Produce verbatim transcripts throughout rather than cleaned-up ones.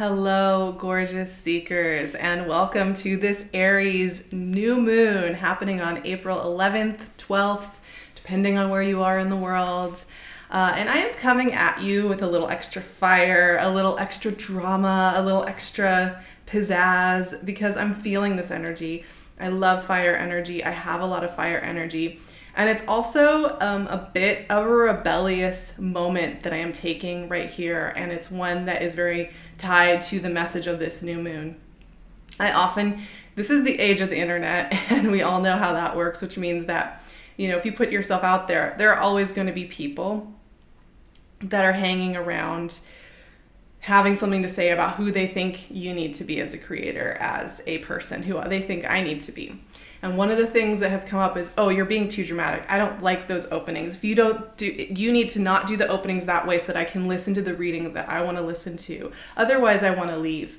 Hello, gorgeous seekers, and welcome to this Aries new moon happening on April eleventh, twelfth, depending on where you are in the world. Uh, and I am coming at you with a little extra fire, a little extra drama, a little extra pizzazz, because I'm feeling this energy. I love fire energy. I have a lot of fire energy. And it's also um, a bit of a rebellious moment that I am taking right here. And it's one that is very tied to the message of this new moon. I often, this is the age of the internet, and we all know how that works, which means that, you know, if you put yourself out there, there are always going to be people that are hanging around having something to say about who they think you need to be as a creator, as a person, who they think I need to be. And one of the things that has come up is, oh, you're being too dramatic. I don't like those openings. If you don't do, you need to not do the openings that way so that I can listen to the reading that I want to listen to. Otherwise, I want to leave.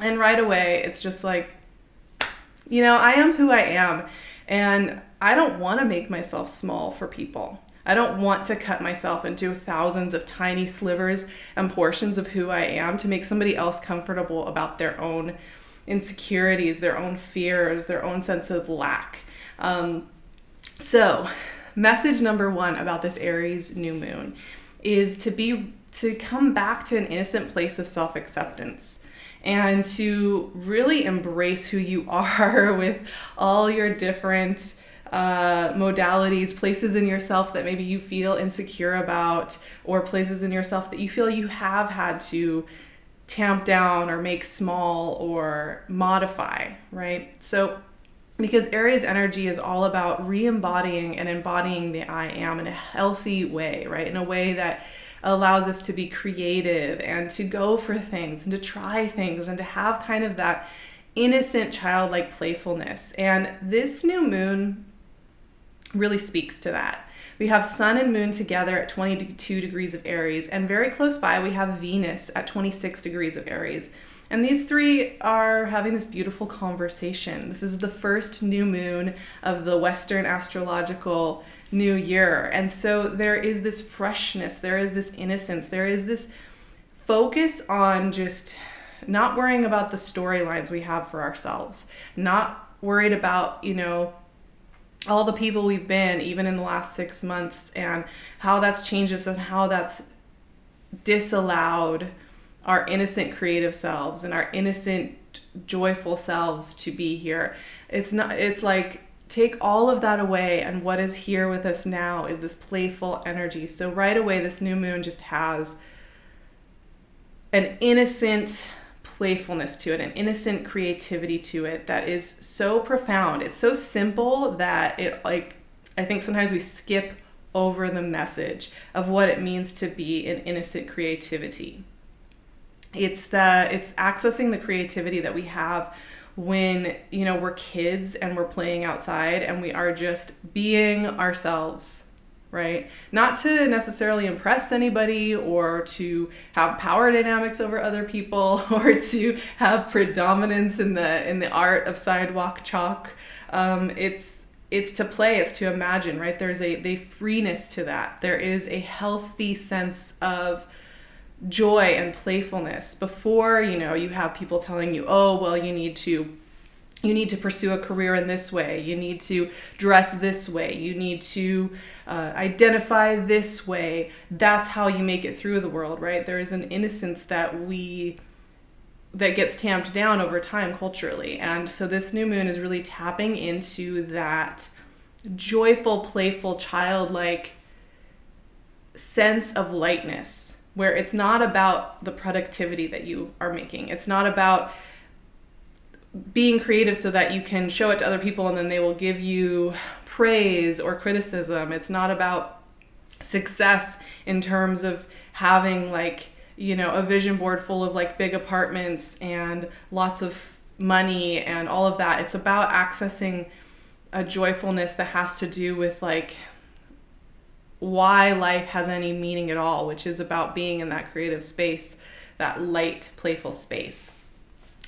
And right away, it's just like, you know, I am who I am. And I don't want to make myself small for people. I don't want to cut myself into thousands of tiny slivers and portions of who I am to make somebody else comfortable about their own insecurities, their own fears, their own sense of lack. Um, so message number one about this Aries new moon is to be, to come back to an innocent place of self-acceptance and to really embrace who you are with all your different uh, modalities, places in yourself that maybe you feel insecure about, or places in yourself that you feel you have had to tamp down or make small or modify, right? So, because Aries energy is all about re-embodying and embodying the I am in a healthy way, right? In a way that allows us to be creative and to go for things and to try things and to have kind of that innocent childlike playfulness. And this new moon really speaks to that. We have Sun and Moon together at twenty-two degrees of Aries, and very close by we have Venus at twenty-six degrees of Aries. And these three are having this beautiful conversation. This is the first new moon of the Western astrological new year. And so there is this freshness, there is this innocence, there is this focus on just not worrying about the storylines we have for ourselves, not worried about, you know, all the people we've been, even in the last six months, and how that's changed us and how that's disallowed our innocent creative selves and our innocent joyful selves to be here. It's not, it's like, take all of that away, and what is here with us now is this playful energy. So right away, this new moon just has an innocent playfulness to it, an innocent creativity to it that is so profound. It's so simple that it, like, I think sometimes we skip over the message of what it means to be an innocent creativity. It's the, it's accessing the creativity that we have when, you know, we're kids and we're playing outside and we are just being ourselves, right? Not to necessarily impress anybody or to have power dynamics over other people or to have predominance in the in the art of sidewalk chalk. Um, it's it's to play, it's to imagine, right? There's a, a freeness to that. There is a healthy sense of joy and playfulness before, you know, you have people telling you, oh, well, you need to You need to pursue a career in this way. You need to dress this way. You need to uh, identify this way. That's how you make it through the world, right? There is an innocence that we, that gets tamped down over time culturally. And so this new moon is really tapping into that joyful, playful, childlike sense of lightness, where it's not about the productivity that you are making. It's not about being creative so that you can show it to other people and then they will give you praise or criticism. It's not about success in terms of having, like, you know, a vision board full of like big apartments and lots of money and all of that. It's about accessing a joyfulness that has to do with, like, why life has any meaning at all, which is about being in that creative space, that light, playful space.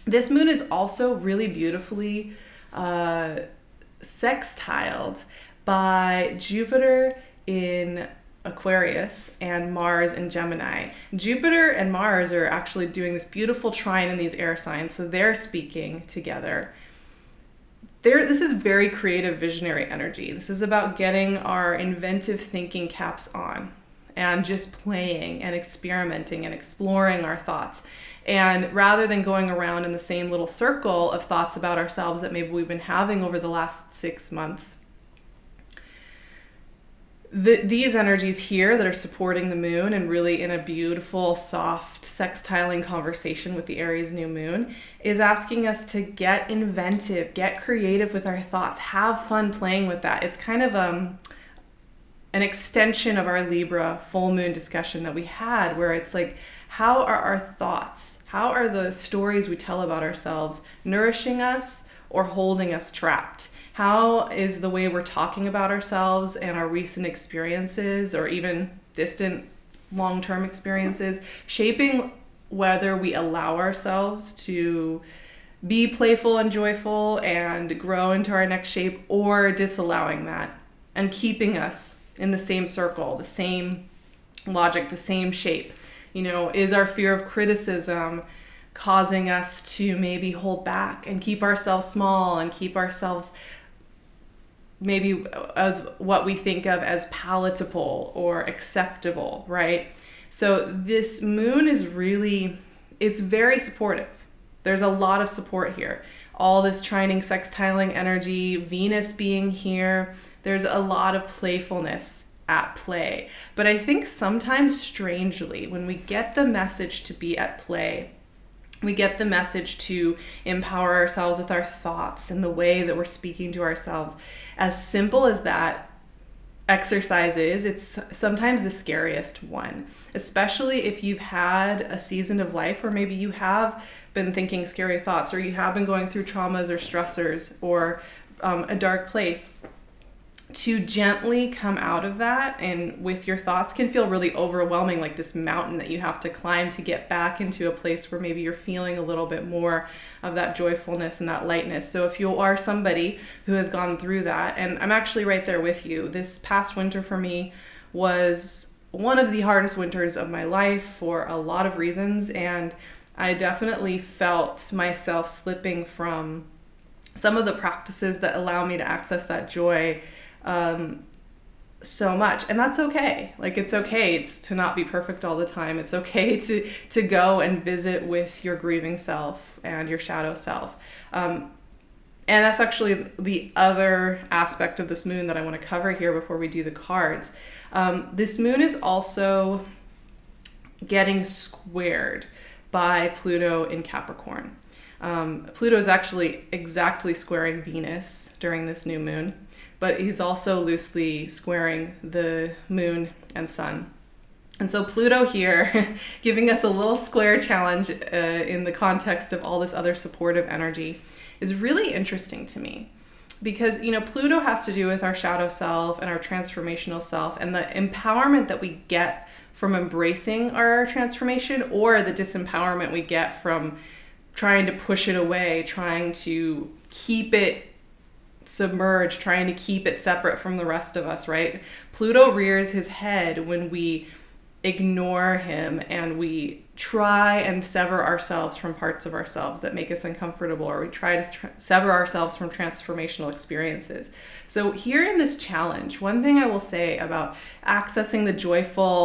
This moon is also really beautifully uh, sextiled by Jupiter in Aquarius and Mars in Gemini. Jupiter and Mars are actually doing this beautiful trine in these air signs, so they're speaking together. There, this is very creative, visionary energy. This is about getting our inventive thinking caps on and just playing and experimenting and exploring our thoughts. And rather than going around in the same little circle of thoughts about ourselves that maybe we've been having over the last six months, The, these energies here that are supporting the moon and really in a beautiful, soft, sextiling conversation with the Aries new moon is asking us to get inventive, get creative with our thoughts, have fun playing with that. It's kind of um, an extension of our Libra full moon discussion that we had, where it's like, how are our thoughts, how are the stories we tell about ourselves nourishing us or holding us trapped? How is the way we're talking about ourselves and our recent experiences or even distant long-term experiences shaping whether we allow ourselves to be playful and joyful and grow into our next shape, or disallowing that and keeping us in the same circle, the same logic, the same shape? You know, is our fear of criticism causing us to maybe hold back and keep ourselves small and keep ourselves maybe as what we think of as palatable or acceptable, right? So this moon is really, it's very supportive. There's a lot of support here. All this trining, sextiling energy, Venus being here, there's a lot of playfulness at play. But I think sometimes strangely, when we get the message to be at play, we get the message to empower ourselves with our thoughts and the way that we're speaking to ourselves. As simple as that exercise is, it's sometimes the scariest one, especially if you've had a season of life where maybe you have been thinking scary thoughts, or you have been going through traumas or stressors or um, a dark place. To gently come out of that and with your thoughts can feel really overwhelming, like this mountain that you have to climb to get back into a place where maybe you're feeling a little bit more of that joyfulness and that lightness. So if you are somebody who has gone through that, and I'm actually right there with you, this past winter for me was one of the hardest winters of my life for a lot of reasons, and I definitely felt myself slipping from some of the practices that allow me to access that joy um so much. And that's okay. Like, it's okay it's to not be perfect all the time. It's okay to to go and visit with your grieving self and your shadow self, um and that's actually the other aspect of this moon that I want to cover here before we do the cards. Um this moon is also getting squared by Pluto in Capricorn. um Pluto is actually exactly squaring Venus during this new moon, but he's also loosely squaring the moon and sun. And so Pluto here, giving us a little square challenge uh, in the context of all this other supportive energy, is really interesting to me. Because, you know, Pluto has to do with our shadow self and our transformational self and the empowerment that we get from embracing our transformation, or the disempowerment we get from trying to push it away, trying to keep it submerged, trying to keep it separate from the rest of us, right? Pluto rears his head when we ignore him and we try and sever ourselves from parts of ourselves that make us uncomfortable, or we try to tr sever ourselves from transformational experiences. So here in this challenge, one thing I will say about accessing the joyful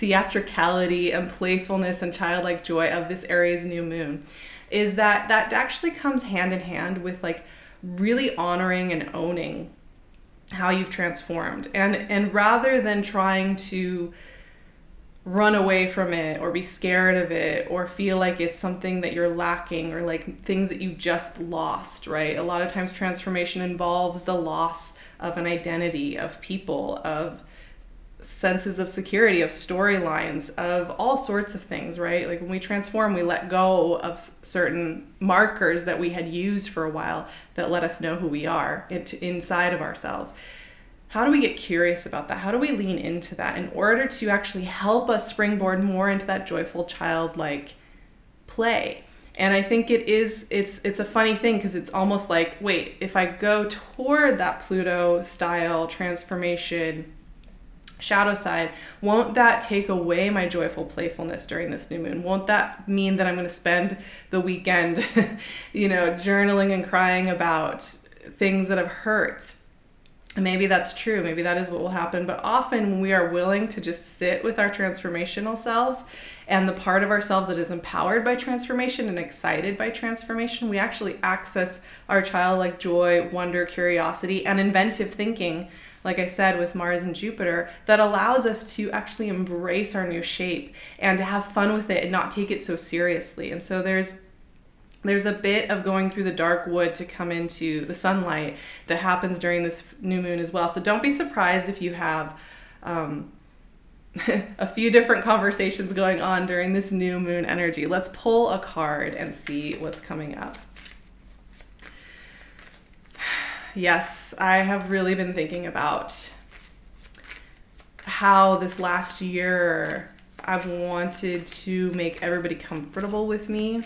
theatricality and playfulness and childlike joy of this Aries new moon is that that actually comes hand in hand with, like, really honoring and owning how you've transformed, and and rather than trying to run away from it or be scared of it or feel like it's something that you're lacking, or like things that you've just lost, right? A lot of times transformation involves the loss of an identity, of people, of senses of security, of storylines, of all sorts of things, right? Like, when we transform, we let go of certain markers that we had used for a while that let us know who we are inside of ourselves. How do we get curious about that? How do we lean into that in order to actually help us springboard more into that joyful, childlike play? And I think it is, it's, it's a funny thing, because it's almost like, wait, if I go toward that Pluto style transformation shadow side, won't that take away my joyful playfulness during this new moon? Won't that mean that I'm going to spend the weekend, you know, journaling and crying about things that have hurt? And maybe that's true. Maybe that is what will happen. But often when we are willing to just sit with our transformational self and the part of ourselves that is empowered by transformation and excited by transformation, we actually access our childlike joy, wonder, curiosity, and inventive thinking, like I said, with Mars and Jupiter, that allows us to actually embrace our new shape and to have fun with it and not take it so seriously. And so there's there's a bit of going through the dark wood to come into the sunlight that happens during this new moon as well. So don't be surprised if you have um, a few different conversations going on during this new moon energy. Let's pull a card and see what's coming up. Yes, I have really been thinking about how this last year I've wanted to make everybody comfortable with me,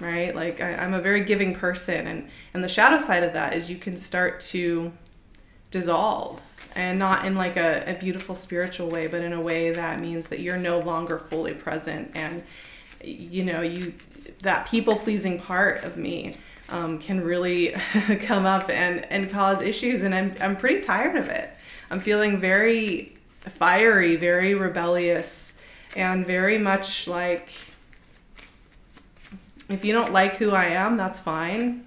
right? Like I, I'm a very giving person, and, and the shadow side of that is you can start to dissolve, and not in like a, a beautiful spiritual way, but in a way that means that you're no longer fully present. And you know, you, that people pleasing part of me Um, can really come up and, and cause issues, and I'm, I'm pretty tired of it. I'm feeling very fiery, very rebellious, and very much like, if you don't like who I am, that's fine.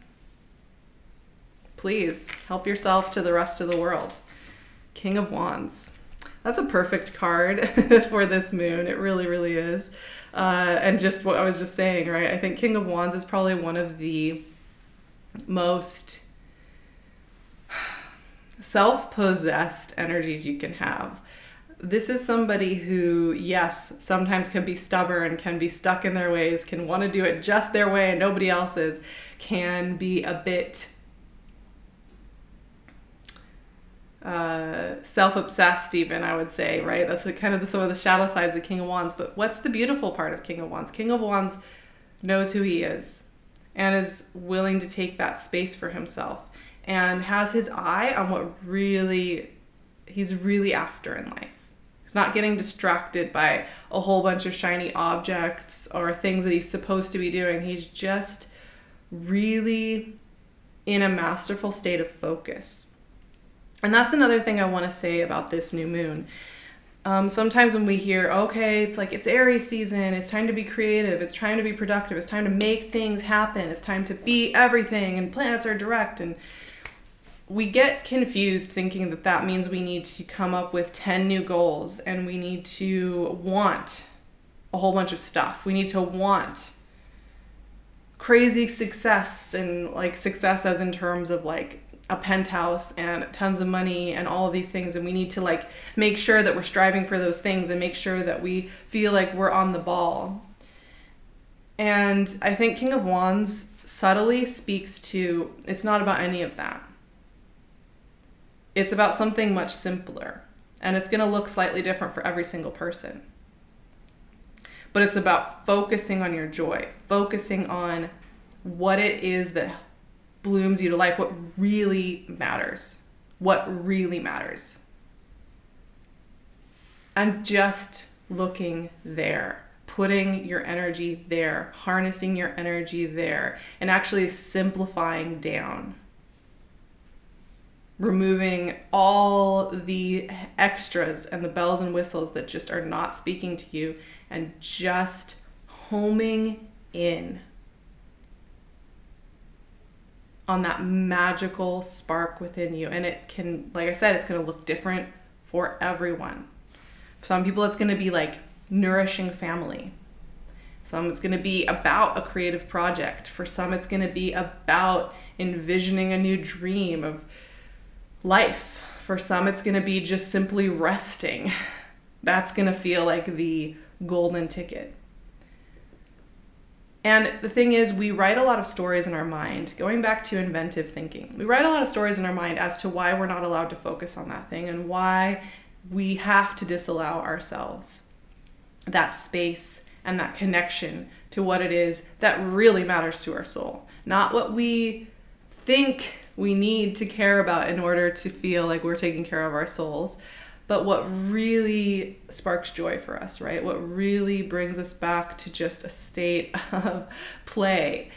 Please help yourself to the rest of the world. King of Wands. That's a perfect card for this moon. It really, really is. Uh, and just what I was just saying, right? I think King of Wands is probably one of the most self-possessed energies you can have. This is somebody who, yes, sometimes can be stubborn, can be stuck in their ways, can want to do it just their way and nobody else's, can be a bit uh, self-obsessed even, I would say, right? That's kind of the, some of the shadow sides of King of Wands. But what's the beautiful part of King of Wands? King of Wands knows who he is, and is willing to take that space for himself, and has his eye on what really he's really after in life. He's not getting distracted by a whole bunch of shiny objects or things that he's supposed to be doing. He's just really in a masterful state of focus. And that's another thing I want to say about this new moon. Um, sometimes when we hear, okay, it's like, it's Aries season, it's time to be creative, it's time to be productive, it's time to make things happen, it's time to be everything, and planets are direct, and we get confused thinking that that means we need to come up with ten new goals, and we need to want a whole bunch of stuff. We need to want crazy success, and like success as in terms of like a penthouse and tons of money and all of these things, and we need to like make sure that we're striving for those things and make sure that we feel like we're on the ball. And I think King of Wands subtly speaks to, it's not about any of that. It's about something much simpler, and it's going to look slightly different for every single person. But it's about focusing on your joy, focusing on what it is that blooms you to life, what really matters, what really matters. And just looking there, putting your energy there, harnessing your energy there, and actually simplifying down. Removing all the extras and the bells and whistles that just are not speaking to you, and just homing in on that magical spark within you. And it can, like I said, it's gonna look different for everyone. For some people, it's gonna be like nourishing family. Some it's gonna be about a creative project. For some, it's gonna be about envisioning a new dream of life. For some, it's gonna be just simply resting. That's gonna feel like the golden ticket. And the thing is, we write a lot of stories in our mind, going back to inventive thinking. We write a lot of stories in our mind as to why we're not allowed to focus on that thing, and why we have to disallow ourselves that space and that connection to what it is that really matters to our soul. Not what we think we need to care about in order to feel like we're taking care of our souls, but what really sparks joy for us, right? What really brings us back to just a state of play.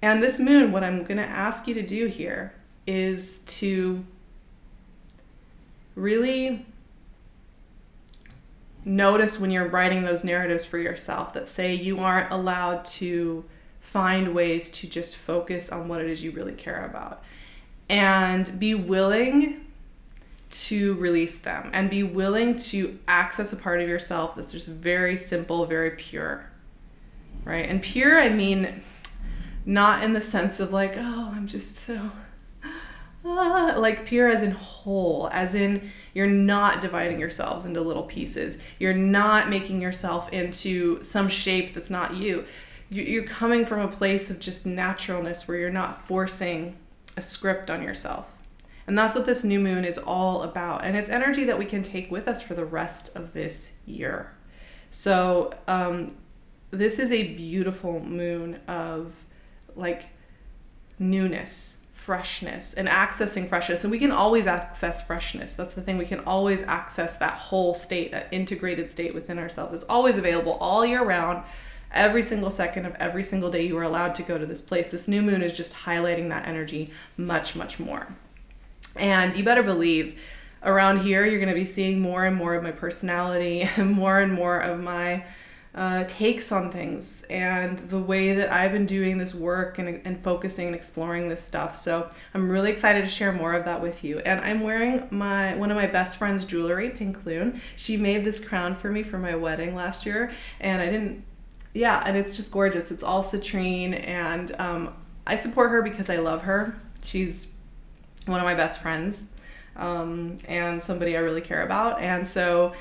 And this moon, what I'm going to ask you to do here is to really notice when you're writing those narratives for yourself that say you aren't allowed to find ways to just focus on what it is you really care about, and be willing to release them, and be willing to access a part of yourself that's just very simple, very pure, right? And pure, I mean, not in the sense of like, oh, I'm just so, ah, like pure as in whole, as in you're not dividing yourselves into little pieces. You're not making yourself into some shape that's not you. You're coming from a place of just naturalness where you're not forcing a script on yourself. And that's what this new moon is all about. And it's energy that we can take with us for the rest of this year. So um, this is a beautiful moon of like newness, freshness, and accessing freshness. And we can always access freshness. That's the thing. We can always access that whole state, that integrated state within ourselves. It's always available all year round. Every single second of every single day you are allowed to go to this place. This new moon is just highlighting that energy much, much more. And you better believe around here, you're going to be seeing more and more of my personality and more and more of my uh, takes on things and the way that I've been doing this work and, and focusing and exploring this stuff. So I'm really excited to share more of that with you. And I'm wearing my one of my best friend's jewelry, PinkLune. She made this crown for me for my wedding last year, and I didn't, yeah, and it's just gorgeous. It's all citrine, and um, I support her because I love her. She's one of my best friends, um, and somebody I really care about. And so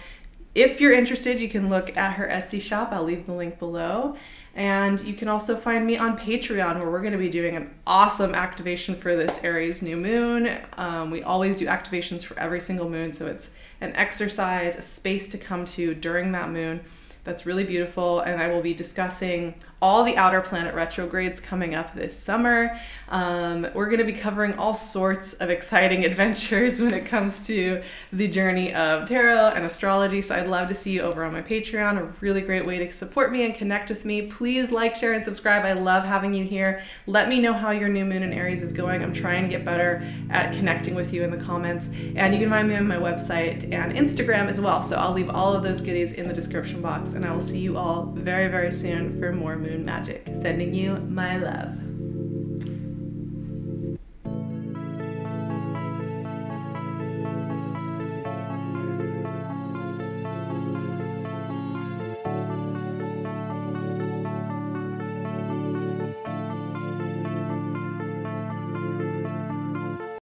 if you're interested, you can look at her Etsy shop. I'll leave the link below. And you can also find me on Patreon, where we're going to be doing an awesome activation for this Aries new moon. Um, we always do activations for every single moon. So it's an exercise, a space to come to during that moon. That's really beautiful, and I will be discussing all the outer planet retrogrades coming up this summer. Um, we're going to be covering all sorts of exciting adventures when it comes to the journey of tarot and astrology, so I'd love to see you over on my Patreon, a really great way to support me and connect with me. Please like, share, and subscribe. I love having you here. Let me know how your new moon in Aries is going. I'm trying to get better at connecting with you in the comments, and you can find me on my website and Instagram as well, so I'll leave all of those goodies in the description box. And I will see you all very, very soon for more moon magic. Sending you my love.